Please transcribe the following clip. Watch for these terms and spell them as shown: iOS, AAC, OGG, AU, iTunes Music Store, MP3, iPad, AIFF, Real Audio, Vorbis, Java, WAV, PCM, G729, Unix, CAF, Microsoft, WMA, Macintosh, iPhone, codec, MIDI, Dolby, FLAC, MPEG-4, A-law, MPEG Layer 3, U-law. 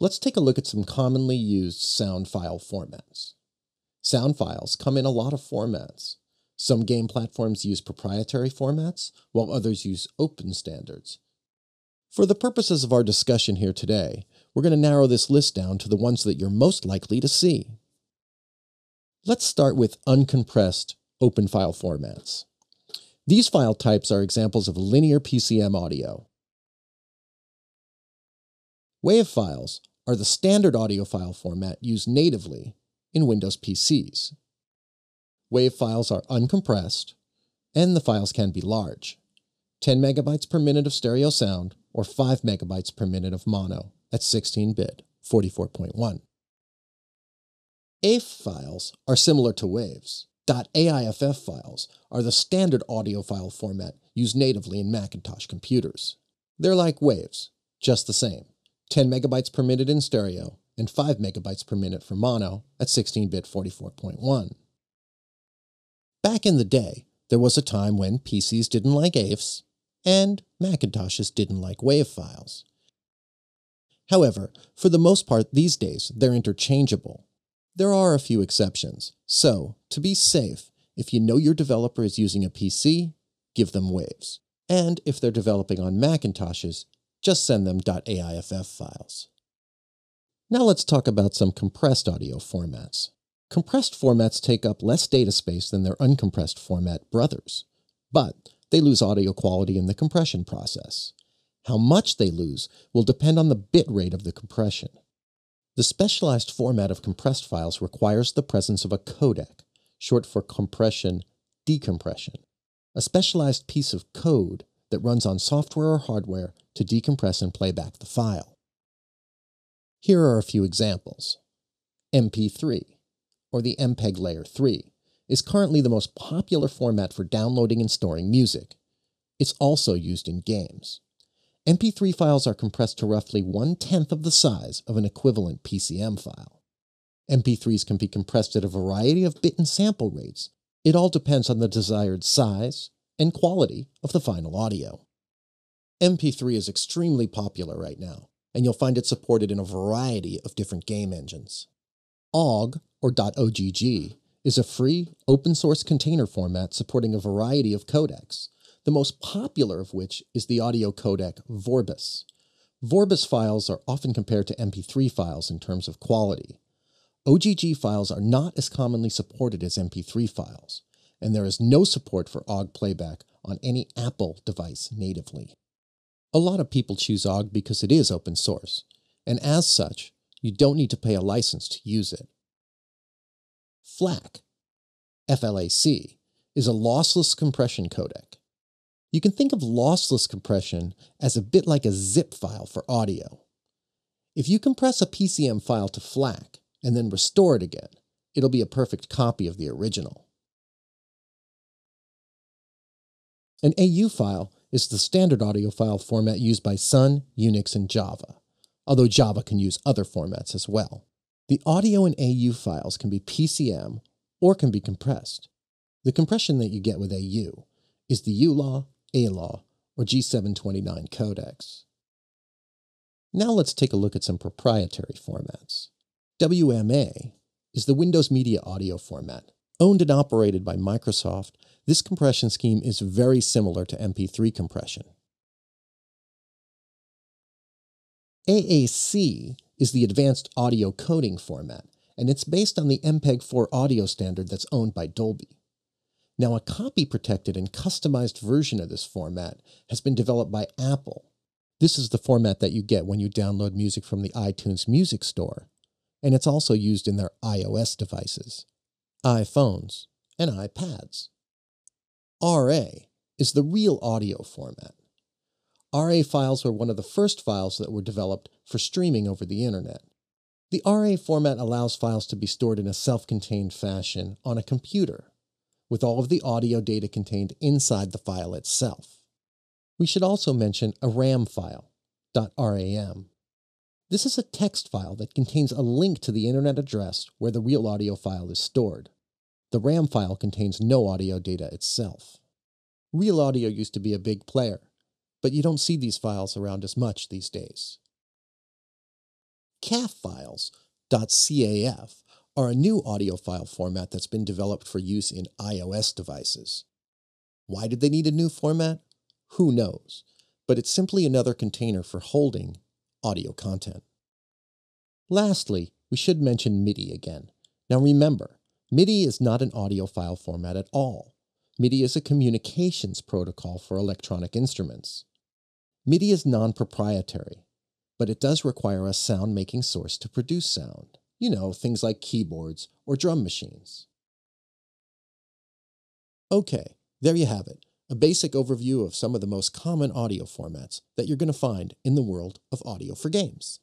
Let's take a look at some commonly used sound file formats. Sound files come in a lot of formats. Some game platforms use proprietary formats, while others use open standards. For the purposes of our discussion here today, we're going to narrow this list down to the ones that you're most likely to see. Let's start with uncompressed open file formats. These file types are examples of linear PCM audio. WAV files are the standard audio file format used natively in Windows PCs. WAV files are uncompressed, and the files can be large, 10 megabytes per minute of stereo sound or 5 megabytes per minute of mono at 16-bit, 44.1. AIFF files are similar to WAVs. .AIFF files are the standard audio file format used natively in Macintosh computers. They're like WAVs, just the same. 10 megabytes per minute in stereo, and 5 megabytes per minute for mono at 16-bit 44.1. Back in the day, there was a time when PCs didn't like AIFFs, and Macintoshes didn't like WAV files. However, for the most part these days, they're interchangeable. There are a few exceptions, so to be safe, if you know your developer is using a PC, give them WAVs. And if they're developing on Macintoshes, just send them .AIFF files. Now let's talk about some compressed audio formats. Compressed formats take up less data space than their uncompressed format brothers, but they lose audio quality in the compression process. How much they lose will depend on the bit rate of the compression. The specialized format of compressed files requires the presence of a codec, short for compression decompression, a specialized piece of code that runs on software or hardware to decompress and play back the file. Here are a few examples. MP3, or the MPEG Layer 3, is currently the most popular format for downloading and storing music. It's also used in games. MP3 files are compressed to roughly 1/10 of the size of an equivalent PCM file. MP3s can be compressed at a variety of bit and sample rates. It all depends on the desired size and quality of the final audio. MP3 is extremely popular right now, and you'll find it supported in a variety of different game engines. OGG, or .OGG, is a free, open-source container format supporting a variety of codecs, the most popular of which is the audio codec Vorbis. Vorbis files are often compared to MP3 files in terms of quality. OGG files are not as commonly supported as MP3 files, and there is no support for OGG playback on any Apple device natively. A lot of people choose OGG because it is open source, and as such, you don't need to pay a license to use it. FLAC, F-L-A-C, is a lossless compression codec. You can think of lossless compression as a bit like a zip file for audio. If you compress a PCM file to FLAC and then restore it again, it'll be a perfect copy of the original. An AU file is the standard audio file format used by Sun, Unix, and Java, although Java can use other formats as well. The audio in AU files can be PCM or can be compressed. The compression that you get with AU is the U-law, A-law, or G729 codecs. Now let's take a look at some proprietary formats. WMA is the Windows Media Audio format. Owned and operated by Microsoft, this compression scheme is very similar to MP3 compression. AAC is the Advanced Audio Coding format, and it's based on the MPEG-4 audio standard that's owned by Dolby. Now, a copy-protected and customized version of this format has been developed by Apple. This is the format that you get when you download music from the iTunes Music Store, and it's also used in their iOS devices, iPhones, and iPads. RA is the Real Audio format. RA files were one of the first files that were developed for streaming over the internet. The RA format allows files to be stored in a self-contained fashion on a computer, with all of the audio data contained inside the file itself. We should also mention a RAM file, .ram. This is a text file that contains a link to the internet address where the real audio file is stored. The RAM file contains no audio data itself. Real Audio used to be a big player, but you don't see these files around as much these days. CAF files, .caf, are a new audio file format that's been developed for use in iOS devices. Why did they need a new format? Who knows? But it's simply another container for holding audio content. Lastly, we should mention MIDI again. Now remember, MIDI is not an audio file format at all. MIDI is a communications protocol for electronic instruments. MIDI is non-proprietary, but it does require a sound-making source to produce sound. You know, things like keyboards or drum machines. Okay, there you have it. A basic overview of some of the most common audio formats that you're going to find in the world of audio for games.